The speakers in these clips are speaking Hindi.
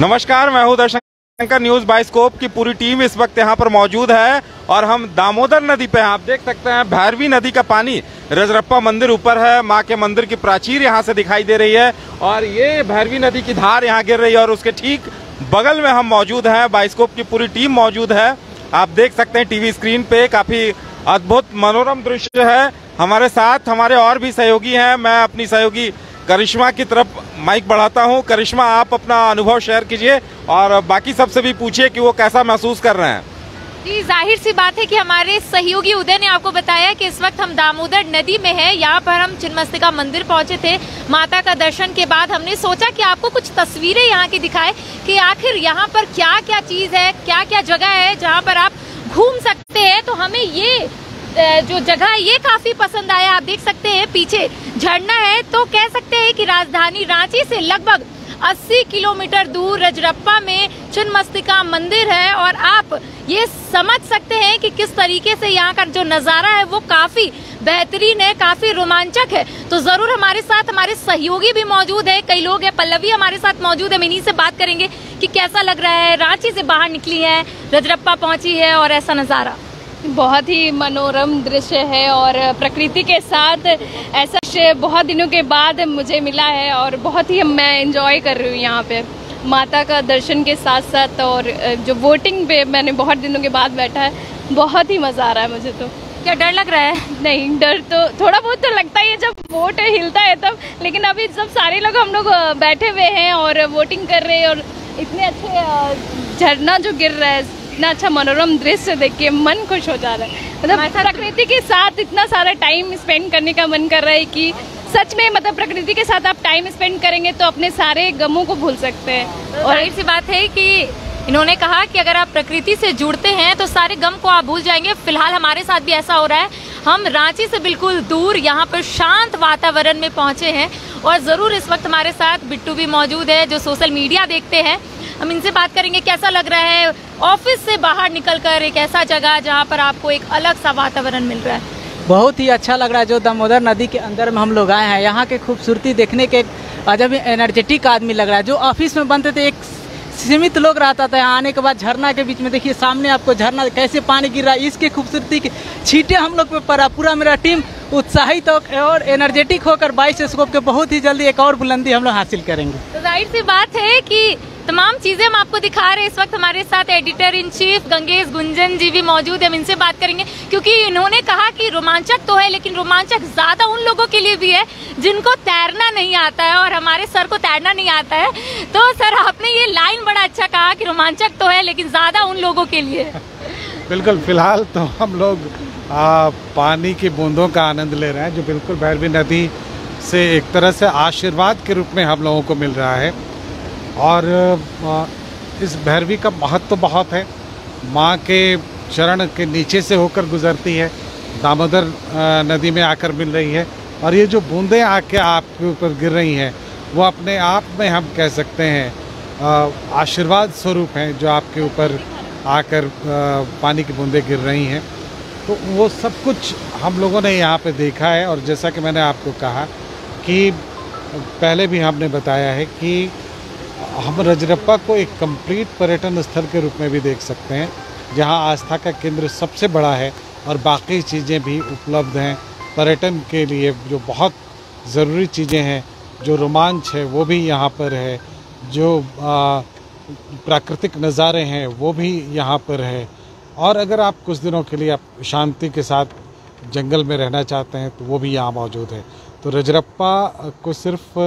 नमस्कार, मैं हूं दर्शन शंकर। न्यूज 22 स्कोप की पूरी टीम इस वक्त यहां पर मौजूद है और हम दामोदर नदी पे हैं। आप देख सकते हैं भैरवी नदी का पानी रजरप्पा मंदिर ऊपर है, मां के मंदिर की प्राचीर यहां से दिखाई दे रही है और ये भैरवी नदी की धार यहां गिर रही है और उसके ठीक बगल में हम मौजूद हैं। 22 स्कोप की पूरी टीम मौजूद है। आप देख सकते हैं टीवी स्क्रीन पे काफी अद्भुत मनोरम दृश्य है। हमारे साथ हमारे और भी सहयोगी हैं। मैं अपनी सहयोगी करिश्मा की तरफ माइक बढ़ाता हूं। करिश्मा, आप अपना अनुभव शेयर कीजिए और बाकी सबसे भी पूछिए कि वो कैसा महसूस कर रहे हैं। जी, जाहिर सी बात है कि हमारे सहयोगी उदय ने आपको बताया कि इस वक्त हम दामोदर नदी में हैं। यहाँ पर हम छिन्नमस्तिका मंदिर पहुँचे थे। माता का दर्शन के बाद हमने सोचा कि आपको कुछ तस्वीरें यहाँ की दिखाएं कि आखिर यहाँ पर क्या क्या चीज़ है, क्या क्या जगह है जहाँ पर आप घूम सकते हैं। तो हमें ये जो जगह है ये काफी पसंद आया। आप देख सकते हैं पीछे झरना है, तो कह सकते हैं कि राजधानी रांची से लगभग 80 किलोमीटर दूर रजरप्पा में छिन्नमस्तिका मंदिर है और आप ये समझ सकते हैं कि किस तरीके से यहाँ का जो नज़ारा है वो काफी बेहतरीन है, काफी रोमांचक है। तो जरूर हमारे साथ हमारे सहयोगी भी मौजूद है, कई लोग हैं। पल्लवी हमारे साथ मौजूद है, इन्हीं से बात करेंगे कि कैसा लग रहा है, रांची से बाहर निकली है, रजरप्पा पहुँची है और ऐसा नज़ारा। बहुत ही मनोरम दृश्य है और प्रकृति के साथ ऐसा दृश्य बहुत दिनों के बाद मुझे मिला है और बहुत ही मैं एंजॉय कर रही हूँ यहाँ पे माता का दर्शन के साथ साथ। और जो बोटिंग पे मैंने बहुत दिनों के बाद बैठा है, बहुत ही मज़ा आ रहा है मुझे। तो क्या डर लग रहा है? नहीं, डर तो थोड़ा बहुत तो लगता ही है जब बोट हिलता है तब, लेकिन अभी जब सारे लोग हम लोग बैठे हुए हैं और बोटिंग कर रहे हैं और इतने अच्छे झरना जो गिर रहा है, इतना अच्छा मनोरम दृश्य देख के मन खुश हो जा रहा है। मतलब प्रकृति के साथ इतना सारा टाइम स्पेंड करने का मन कर रहा है कि सच में, मतलब प्रकृति के साथ आप टाइम स्पेंड करेंगे तो अपने सारे गमों को भूल सकते हैं। और ऐसी बात है कि इन्होंने कहा कि अगर आप प्रकृति से जुड़ते हैं तो सारे गम को आप भूल जाएंगे। फिलहाल हमारे साथ भी ऐसा हो रहा है। हम रांची से बिल्कुल दूर यहाँ पर शांत वातावरण में पहुँचे हैं और ज़रूर इस वक्त हमारे साथ बिट्टू भी मौजूद है जो सोशल मीडिया देखते हैं। हम इनसे बात करेंगे कैसा लग रहा है ऑफिस से बाहर निकलकर एक ऐसा जगह जहां पर आपको एक अलग सा वातावरण मिल रहा है। बहुत ही अच्छा लग रहा है। जो दामोदर नदी के अंदर में हम लोग आए हैं, यहाँ के खूबसूरती देखने के अजब एनर्जेटिक आदमी लग रहा है। जो ऑफिस में बनते थे, एक सीमित लोग रहता था, यहाँ आने के बाद झरना के बीच में देखिए सामने आपको झरना कैसे पानी गिर रहा है, इसके खूबसूरती के छींटे हम लोग पे पड़ा। पूरा मेरा टीम उत्साहित और एनर्जेटिक होकर 22 स्कोप के बहुत ही जल्दी एक और बुलंदी हम लोग हासिल करेंगे। तो जाहिर सी बात है कि तमाम चीज़ें हम आपको दिखा रहे हैं। इस वक्त हमारे साथ editor in chief Gangesh Gunjan ji भी मौजूद है। हम इनसे बात करेंगे क्योंकि इन्होंने कहा कि रोमांचक तो है लेकिन रोमांचक ज़्यादा उन लोगों के लिए भी है जिनको तैरना नहीं आता है और हमारे सर को तैरना नहीं आता है। तो सर, आपने ये लाइन बड़ा अच्छा कहा कि रोमांचक तो है लेकिन ज़्यादा उन लोगों के लिए है। बिल्कुल, फिलहाल तो हम लोग पानी की बूंदों का आनंद ले रहे हैं जो बिल्कुल भैरवी नदी से एक तरह से आशीर्वाद के रूप में हम लोगों को मिल रहा है। और इस भैरवी का महत्व तो बहुत है। माँ के चरण के नीचे से होकर गुजरती है, दामोदर नदी में आकर मिल रही है और ये जो बूंदें आके आपके ऊपर गिर रही हैं वो अपने आप में हम कह सकते हैं आशीर्वाद स्वरूप हैं जो आपके ऊपर आकर पानी की बूंदें गिर रही हैं। तो वो सब कुछ हम लोगों ने यहाँ पे देखा है। और जैसा कि मैंने आपको कहा कि पहले भी हमने बताया है कि हम रजरप्पा को एक कंप्लीट पर्यटन स्थल के रूप में भी देख सकते हैं जहां आस्था का केंद्र सबसे बड़ा है और बाकी चीज़ें भी उपलब्ध हैं। पर्यटन के लिए जो बहुत ज़रूरी चीज़ें हैं, जो रोमांच है वो भी यहां पर है, जो प्राकृतिक नज़ारे हैं वो भी यहां पर है। और अगर आप कुछ दिनों के लिए आप शांति के साथ जंगल में रहना चाहते हैं तो वो भी यहाँ मौजूद है। तो रजरप्पा को सिर्फ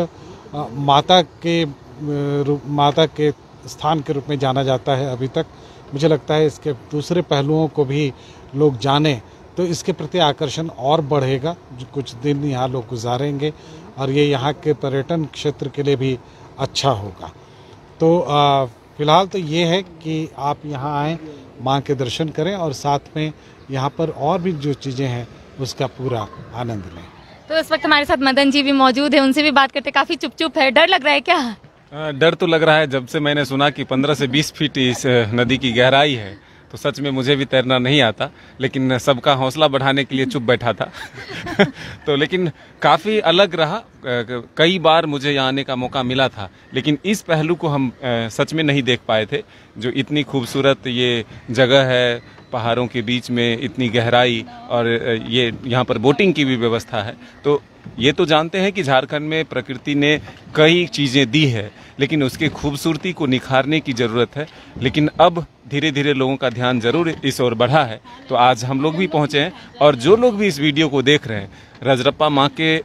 माता के स्थान के रूप में जाना जाता है अभी तक। मुझे लगता है इसके दूसरे पहलुओं को भी लोग जाने तो इसके प्रति आकर्षण और बढ़ेगा। जो कुछ दिन यहाँ लोग गुजारेंगे और ये यहाँ के पर्यटन क्षेत्र के लिए भी अच्छा होगा। तो फिलहाल तो ये है कि आप यहाँ आएँ, माँ के दर्शन करें और साथ में यहाँ पर और भी जो चीज़ें हैं उसका पूरा आनंद लें। तो इस वक्त हमारे साथ मदन जी भी मौजूद है, उनसे भी बात करते। काफ़ी चुप है, डर लग रहा है क्या? डर तो लग रहा है। जब से मैंने सुना कि 15 से 20 फीट इस नदी की गहराई है तो सच में मुझे भी तैरना नहीं आता, लेकिन सबका हौसला बढ़ाने के लिए चुप बैठा था तो लेकिन काफ़ी अलग रहा। कई बार मुझे यहाँ आने का मौका मिला था, लेकिन इस पहलू को हम सच में नहीं देख पाए थे। जो इतनी खूबसूरत ये जगह है, पहाड़ों के बीच में इतनी गहराई, और ये यहाँ पर बोटिंग की भी व्यवस्था है। तो ये तो जानते हैं कि झारखंड में प्रकृति ने कई चीज़ें दी है, लेकिन उसकी खूबसूरती को निखारने की ज़रूरत है। लेकिन अब धीरे धीरे लोगों का ध्यान जरूर इस ओर बढ़ा है, तो आज हम लोग भी पहुँचे हैं। और जो लोग भी इस वीडियो को देख रहे हैं, रजरप्पा माँ के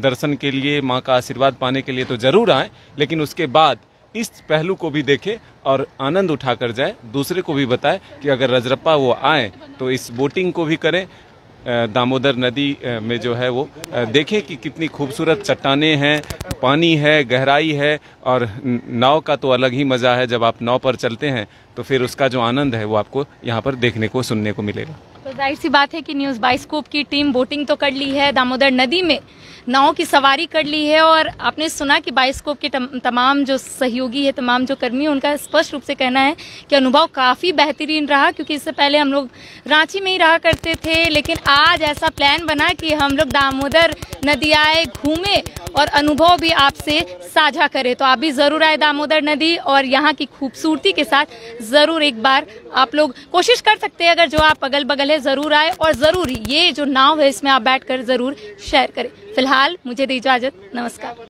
दर्शन के लिए, माँ का आशीर्वाद पाने के लिए तो ज़रूर आएँ, लेकिन उसके बाद इस पहलू को भी देखें और आनंद उठा कर जाए, दूसरे को भी बताएं कि अगर रजरप्पा वो आए तो इस बोटिंग को भी करें। दामोदर नदी में जो है वो देखें कि कितनी खूबसूरत चट्टानें हैं, पानी है, गहराई है, और नाव का तो अलग ही मज़ा है। जब आप नाव पर चलते हैं तो फिर उसका जो आनंद है वो आपको यहाँ पर देखने को, सुनने को मिलेगा। तो जाहिर सी बात है कि न्यूज 22 स्कोप की टीम बोटिंग तो कर ली है, दामोदर नदी में नाव की सवारी कर ली है, और आपने सुना कि 22 स्कोप के तमाम जो सहयोगी है, तमाम जो कर्मी, उनका स्पष्ट रूप से कहना है कि अनुभव काफ़ी बेहतरीन रहा। क्योंकि इससे पहले हम लोग रांची में ही रहा करते थे, लेकिन आज ऐसा प्लान बना कि हम लोग दामोदर नदी आए, घूमें और अनुभव भी आपसे साझा करें। तो आप भी ज़रूर आए दामोदर नदी, और यहाँ की खूबसूरती के साथ ज़रूर एक बार आप लोग कोशिश कर सकते हैं। अगर जो आप अगल बगल है ज़रूर आए, और ज़रूर ये जो नाव है इसमें आप बैठकर ज़रूर शेयर करें। फिलहाल मुझे दे इजाज़त, नमस्कार।